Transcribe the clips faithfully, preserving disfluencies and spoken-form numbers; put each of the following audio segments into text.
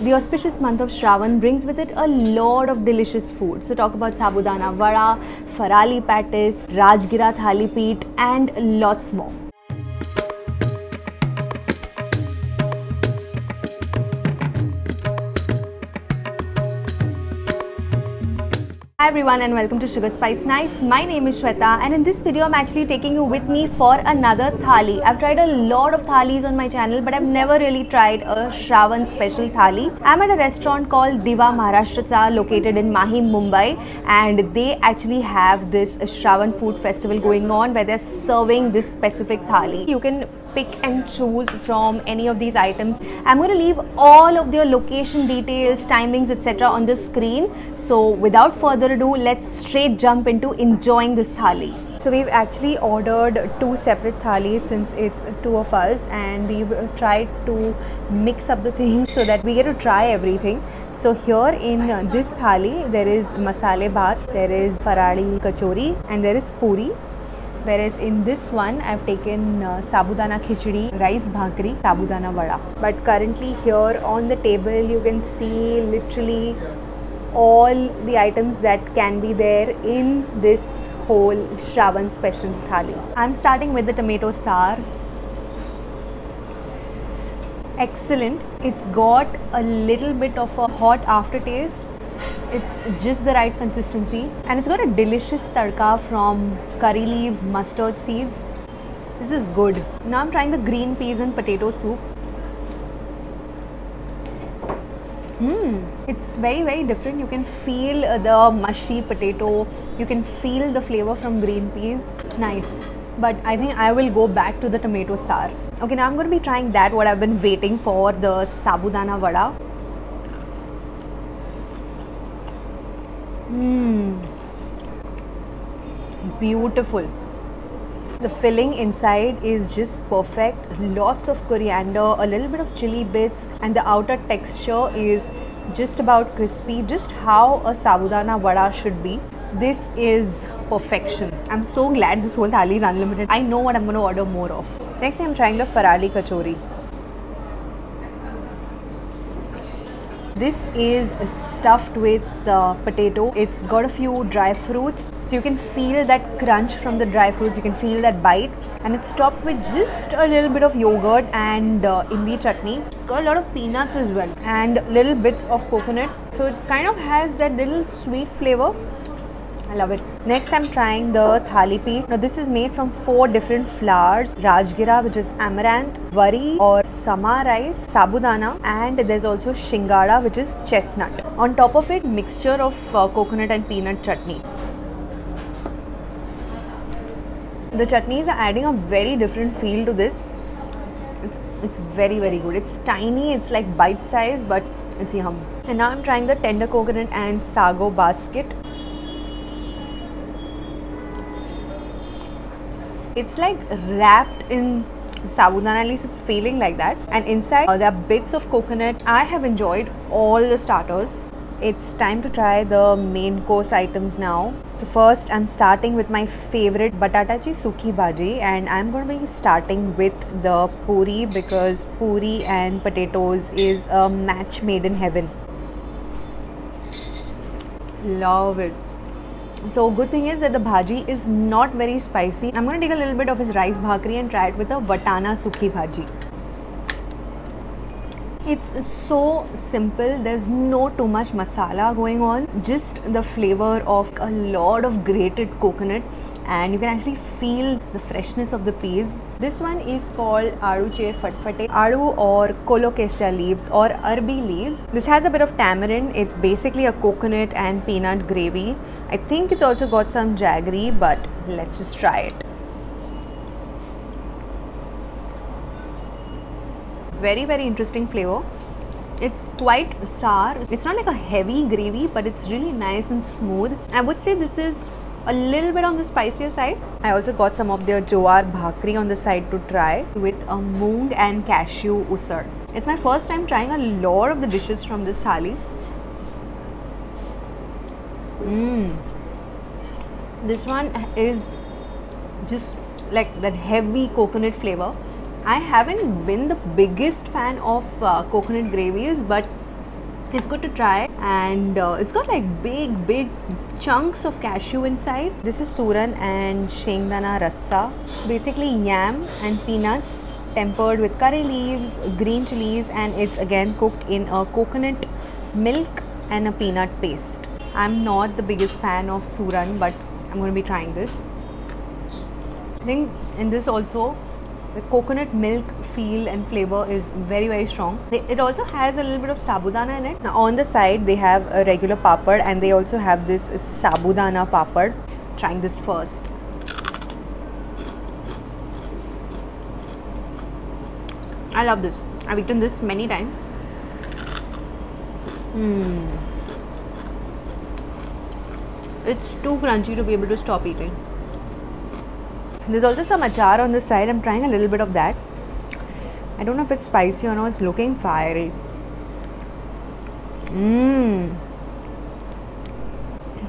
The auspicious month of Shravan brings with it a lot of delicious food. So talk about Sabudana Vada, Farali Pattis, Rajgira Thalipeet and lots more. Hi everyone and welcome to Sugar Spice Nice. My name is Shweta and in this video I'm actually taking you with me for another thali. I've tried a lot of thalis on my channel but I've never really tried a Shravan special thali. I'm at a restaurant called Diva Maharashtracha located in Mahim, Mumbai, and they actually have this Shravan food festival going on where they're serving this specific thali. You can pick and choose from any of these items. I'm going to leave all of their location details, timings, et cetera on the screen. So without further ado, let's straight jump into enjoying this thali. So we've actually ordered two separate thalis since it's two of us, and we've tried to mix up the things so that we get to try everything. So here in this thali, there is masale bhaat, there is farali kachori and there is puri. Whereas in this one, I've taken uh, Sabudana Khichdi, Rice Bhakri, Sabudana Vada. But currently here on the table, you can see literally all the items that can be there in this whole Shravan special thali. I'm starting with the tomato saar. Excellent. It's got a little bit of a hot aftertaste. It's just the right consistency and it's got a delicious tadka from curry leaves, mustard seeds. This is good. Now I'm trying the green peas and potato soup. Mm, it's very very different. You can feel the mushy potato, you can feel the flavor from green peas. It's nice. But I think I will go back to the tomato sour. Okay, now I'm going to be trying that what I've been waiting for, the Sabudana Vada. Mmm, beautiful. The filling inside is just perfect. Lots of coriander, a little bit of chili bits, and the outer texture is just about crispy, just how a Sabudana Vada should be. This is perfection. I'm so glad this whole thali is unlimited. I know what I'm going to order more of. Next thing, I'm trying the Farali Kachori. This is stuffed with uh, potato. It's got a few dry fruits. So you can feel that crunch from the dry fruits. You can feel that bite. And it's topped with just a little bit of yogurt and uh, imli chutney. It's got a lot of peanuts as well and little bits of coconut. So it kind of has that little sweet flavor. I love it. Next I'm trying the Thalipi. Now this is made from four different flours. Rajgira, which is amaranth, wari or sama rice, sabudana, and there's also shingada, which is chestnut. On top of it, mixture of uh, coconut and peanut chutney. The chutneys are adding a very different feel to this. It's, it's very very good. It's tiny, it's like bite size, but it's yum. And now I'm trying the tender coconut and sago basket. It's like wrapped in sabudana, at least it's feeling like that. And inside uh, there are bits of coconut. I have enjoyed all the starters. It's time to try the main course items now. So first I'm starting with my favorite batatachi suki bhaji, and I'm going to be starting with the puri because puri and potatoes is a match made in heaven. Love it. So good thing is that the bhaji is not very spicy. I'm going to take a little bit of his rice bhakri and try it with a vatana sukhi bhaji. It's so simple. There's no too much masala going on. Just the flavor of a lot of grated coconut, and you can actually feel the freshness of the peas. This one is called Adu Che Fatfate, Adu or Colocasia leaves or Arbi leaves. This has a bit of tamarind. It's basically a coconut and peanut gravy. I think it's also got some jaggery, but let's just try it. Very, very interesting flavor. It's quite sour. It's not like a heavy gravy, but it's really nice and smooth. I would say this is a little bit on the spicier side. I also got some of their Jowar Bhakri on the side to try with a moong and cashew usar. It's my first time trying a lot of the dishes from this thali. Mmm, this one is just like that heavy coconut flavor. I haven't been the biggest fan of uh, coconut gravies, but It's good to try, and uh, it's got like big big chunks of cashew inside. This is suran and shengdana rasa, basically yam and peanuts tempered with curry leaves, green chilies, and it's again cooked in a coconut milk and a peanut paste. I'm not the biggest fan of suran, but I'm going to be trying this. I think in this also the coconut milk feel and flavor is very very strong. It also has a little bit of sabudana in it. Now on the side they have a regular papad, and they also have this sabudana papad. Trying this first. I love this. I've eaten this many times. Hmm. It's too crunchy to be able to stop eating. There's also some achar on the side. I'm trying a little bit of that. I don't know if it's spicy or not. It's looking fiery. Mmm.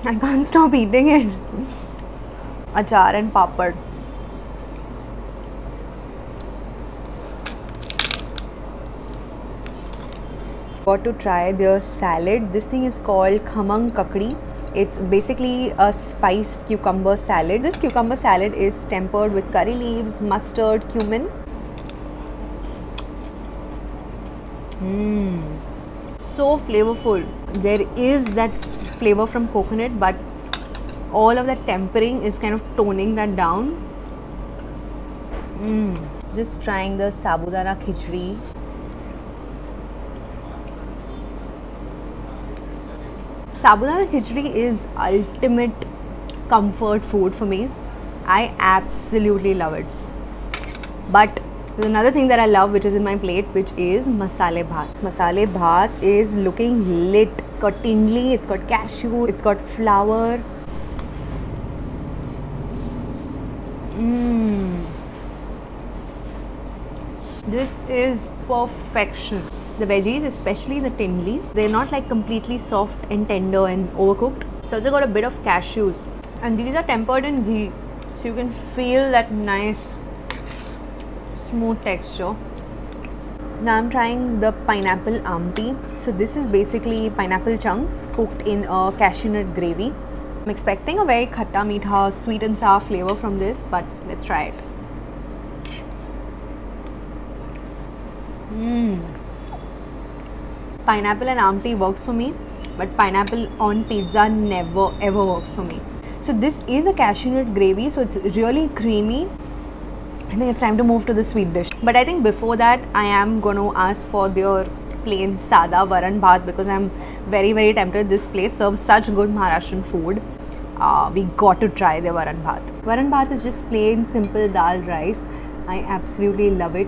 I can't stop eating it. Achar and papad. Got to try their salad. This thing is called khamang kakdi. It's basically a spiced cucumber salad. This cucumber salad is tempered with curry leaves, mustard, cumin. Mmm. So flavorful. There is that flavor from coconut, but all of that tempering is kind of toning that down. Mmm. Just trying the Sabudana Khichdi. Sabudana Khichdi is ultimate comfort food for me. I absolutely love it. But there's another thing that I love which is in my plate, which is masale bhaat. Masale bhaat is looking lit. It's got tindley, it's got cashew, it's got flour. Mmm. This is perfection. The veggies, especially the tindley, they're not like completely soft and tender and overcooked. It's also got a bit of cashews, and these are tempered in ghee, so you can feel that nice smooth texture. Now I'm trying the pineapple amti. So this is basically pineapple chunks cooked in a cashew nut gravy. I'm expecting a very khatta meetha, sweet and sour flavor from this, but let's try it. Mmm. Pineapple and amti works for me, but pineapple on pizza never ever works for me. So this is a cashew nut gravy, so it's really creamy. I think it's time to move to the sweet dish. But I think before that, I am going to ask for their plain sada varan bhat, because I'm very very tempted. This place serves such good Maharashtrian food. Uh, we got to try their varan bhat. Varan bhat is just plain simple dal rice. I absolutely love it.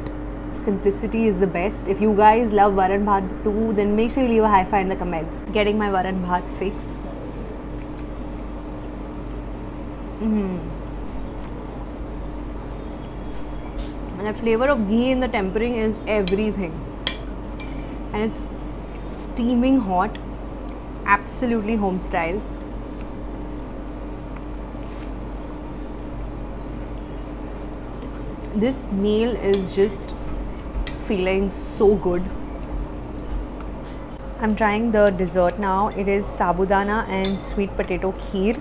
Simplicity is the best. If you guys love varan bhat too, then make sure you leave a high five in the comments. Getting my varan bhat fix. Mm. And the flavor of ghee in the tempering is everything. And it's steaming hot. Absolutely home style. This meal is just feeling so good. I'm trying the dessert now. It is sabudana and sweet potato kheer.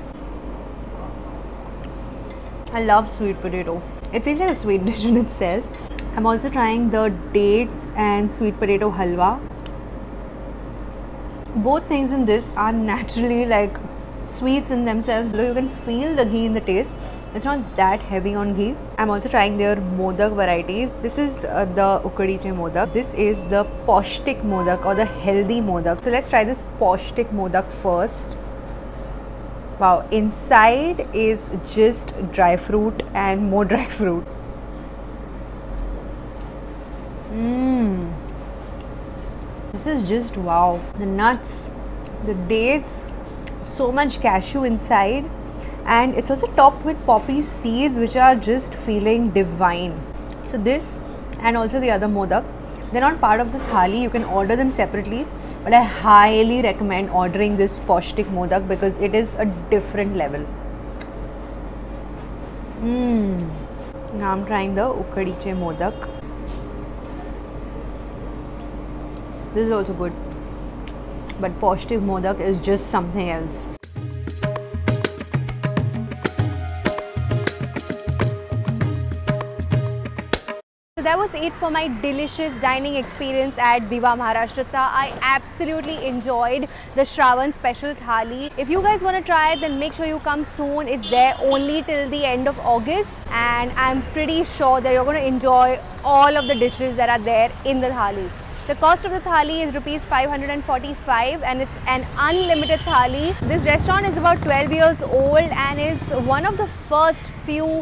I love sweet potato. It feels like a sweet dish in itself. I'm also trying the dates and sweet potato halwa. Both things in this are naturally like sweets in themselves, so you can feel the ghee in the taste. It's not that heavy on ghee. I'm also trying their modak varieties. This is uh, the ukadiche modak. This is the poshtik modak, or the healthy modak. So let's try this poshtik modak first. Wow, inside is just dry fruit and more dry fruit. Mmm. This is just wow. The nuts, the dates, so much cashew inside, and it's also topped with poppy seeds, which are just feeling divine. So this and also the other modak, they're not part of the thali. You can order them separately, but I highly recommend ordering this poshtik modak because it is a different level. Mmm. Now I'm trying the ukadiche modak. This is also good. but Poshtik Modak is just something else. So that was it for my delicious dining experience at Diva Maharashtracha. I absolutely enjoyed the Shravan special thali. If you guys want to try it, then make sure you come soon. It's there only till the end of August, and I'm pretty sure that you're going to enjoy all of the dishes that are there in the thali. The cost of the thali is rupees five hundred forty-five, and it's an unlimited thali. This restaurant is about twelve years old, and it's one of the first few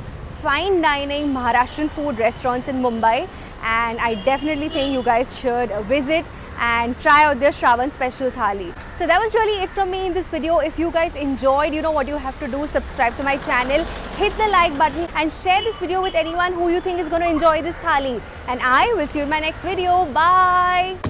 fine dining Maharashtrian food restaurants in Mumbai, and I definitely think you guys should visit and try out their Shravan special thali. So that was really it from me in this video. If you guys enjoyed, you know what you have to do. Subscribe to my channel, hit the like button, and share this video with anyone who you think is going to enjoy this thali. And I will see you in my next video. Bye!